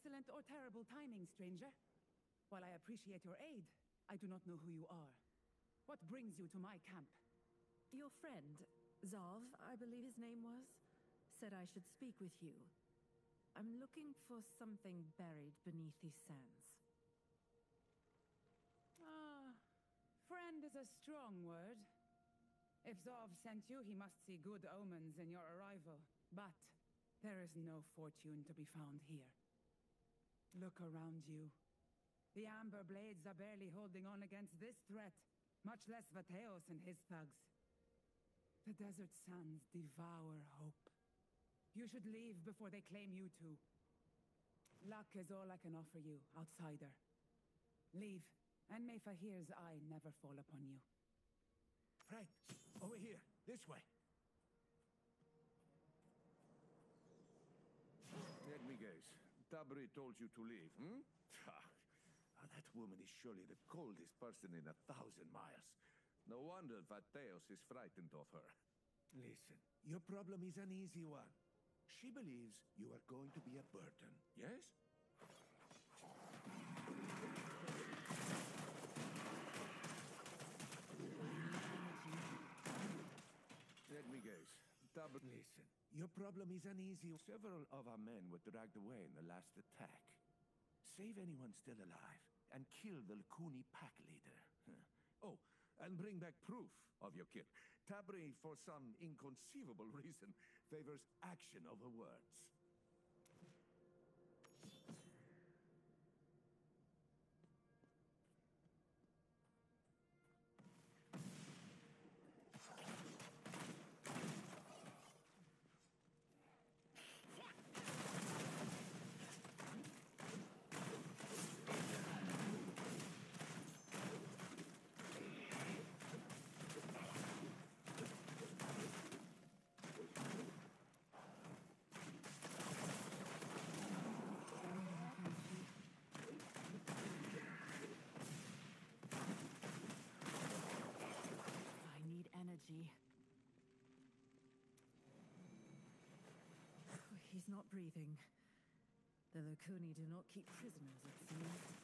excellent or terrible timing, stranger. While I appreciate your aid, I do not know who you are. What brings you to my camp? Your friend, Zov, I believe his name was, said I should speak with you. I'm looking for something buried beneath these sands. Ah, friend is a strong word. If Zov sent you, he must see good omens in your arrival. But there is no fortune to be found here. Look around you. The Amber Blades are barely holding on against this threat, much less Vateos and his thugs. The desert sands devour hope. You should leave before they claim you too. Luck is all I can offer you, outsider. Leave, and may Fahir's eye never fall upon you. Right, over here, this way. Let me guess. Tabri told you to leave, hmm? That woman is surely the coldest person in 1,000 miles. No wonder Vateos is frightened of her. Listen, your problem is an easy one. She believes you are going to be a burden, yes? Let me guess. Listen, your problem is uneasy. Several of our men were dragged away in the last attack. Save anyone still alive and kill the Lacuni pack leader. Oh, and bring back proof of your kill. Tabri, for some inconceivable reason, favors action over words. He's not breathing. The Lacuni do not keep prisoners, it seems.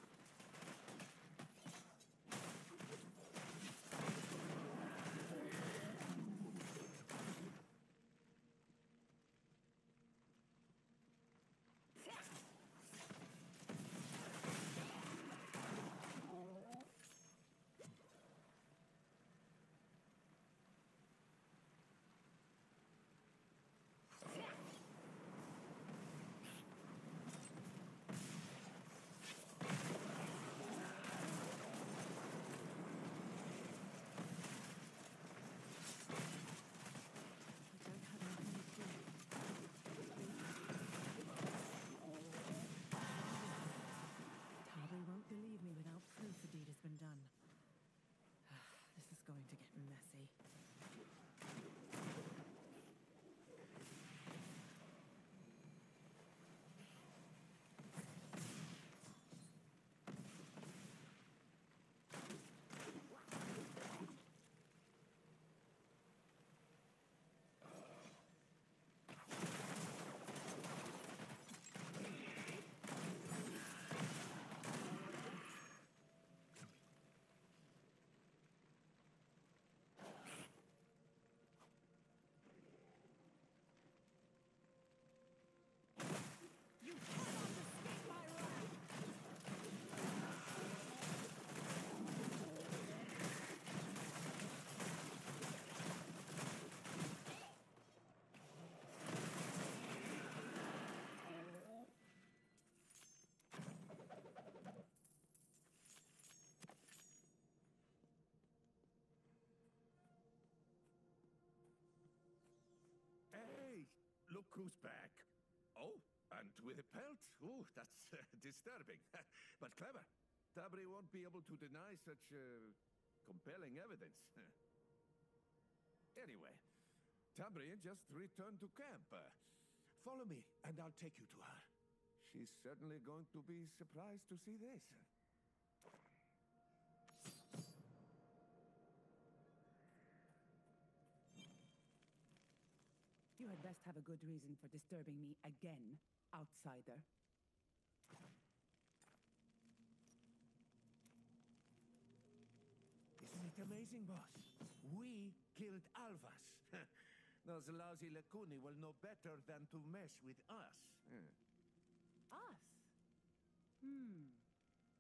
Look who's back. Oh, and with a pelt? Ooh, that's disturbing, but clever. Tabri won't be able to deny such compelling evidence. Anyway, Tabri just returned to camp. Follow me, and I'll take you to her. She's certainly going to be surprised to see this. You had best have a good reason for disturbing me again, outsider. Isn't it amazing, boss? We killed Alvas. Those lousy Lacuni will know better than to mess with us. Us?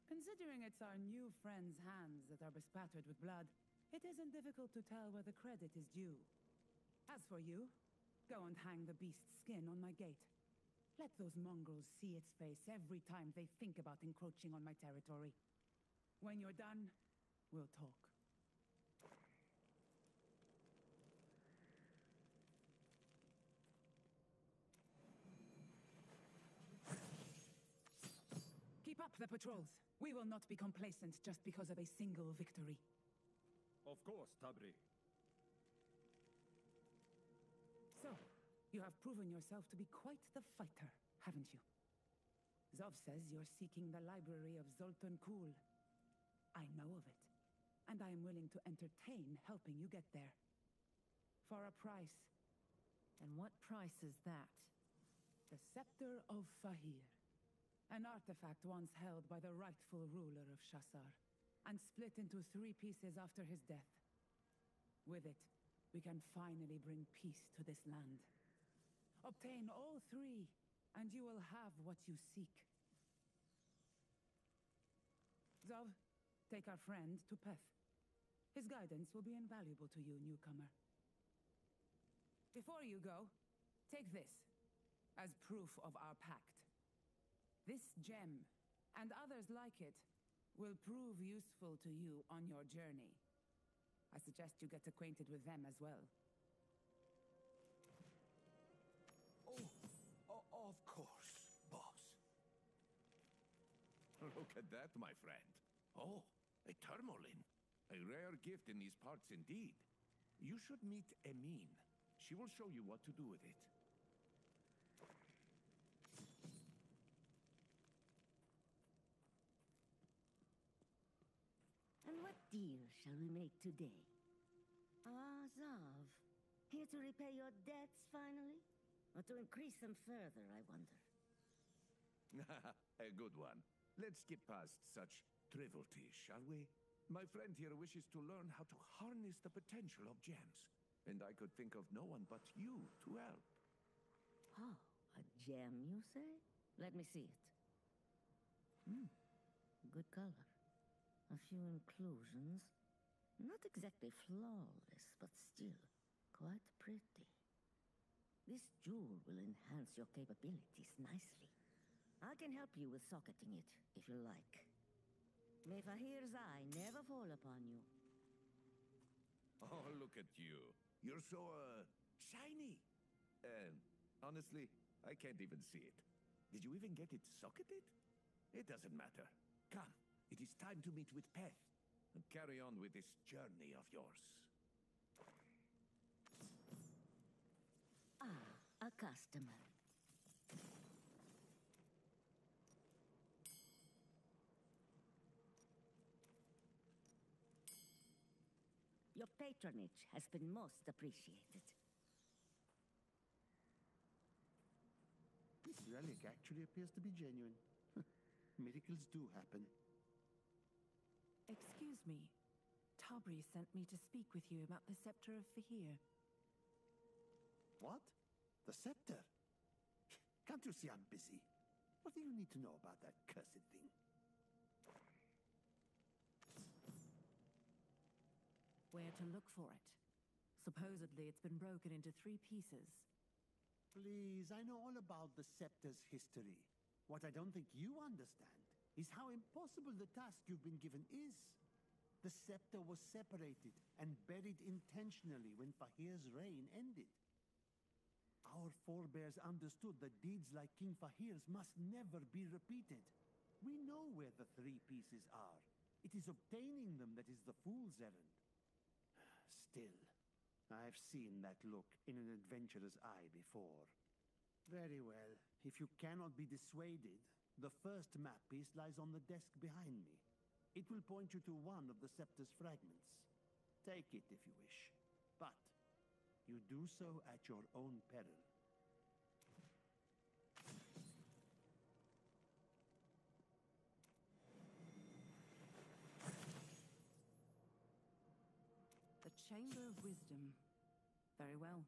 Considering it's our new friends' hands that are bespattered with blood, it isn't difficult to tell where the credit is due. As for you, go and hang the beast's skin on my gate. Let those Mongols see its face every time they think about encroaching on my territory. When you're done, we'll talk. Keep up the patrols. We will not be complacent just because of a single victory. Of course, Tabri. So, you have proven yourself to be quite the fighter, haven't you? Zov says you're seeking the library of Zoltun Kul. I know of it, and I am willing to entertain helping you get there. For a price. And what price is that? The Scepter of Fahir. An artifact once held by the rightful ruler of Shasar, and split into 3 pieces after his death. With it, we can finally bring peace to this land. Obtain all 3, and you will have what you seek. Zov, take our friend to Peth. His guidance will be invaluable to you, newcomer. Before you go, take this as proof of our pact. This gem, and others like it, will prove useful to you on your journey. I suggest you get acquainted with them as well. Oh, of course, boss. Look at that, my friend. Oh, a tourmaline. A rare gift in these parts indeed. You should meet Emine. She will show you what to do with it. And what deal shall we make today? Zov. Here to repay your debts, finally? Or to increase them further, I wonder? A good one. Let's skip past such trivialties, shall we? My friend here wishes to learn how to harness the potential of gems. And I could think of no one but you to help. Oh, a gem, you say? Let me see it. Good color. A few inclusions. Not exactly flawless, but still quite pretty. This jewel will enhance your capabilities nicely. I can help you with socketing it, if you like. May Fahir's eye never fall upon you. Oh, look at you. You're so, shiny. Honestly, I can't even see it. Did you even get it socketed? It doesn't matter. Come. It is time to meet with Peth, and carry on with this journey of yours. Ah, a customer. Your patronage has been most appreciated. This relic actually appears to be genuine. Miracles do happen. Excuse me. Tabri sent me to speak with you about the Scepter of Fahir. What? The Scepter? Can't you see I'm busy? What do you need to know about that cursed thing? Where to look for it? Supposedly it's been broken into 3 pieces. Please, I know all about the Scepter's history. What I don't think you understand is how impossible the task you've been given is. The scepter was separated and buried intentionally when Fahir's reign ended. Our forebears understood that deeds like King Fahir's must never be repeated. We know where the 3 pieces are. It is obtaining them that is the fool's errand. Still, I've seen that look in an adventurer's eye before. Very well. If you cannot be dissuaded, the first map piece lies on the desk behind me. It will point you to one of the Scepter's fragments. Take it if you wish, but you do so at your own peril. Chamber of Wisdom. Very well.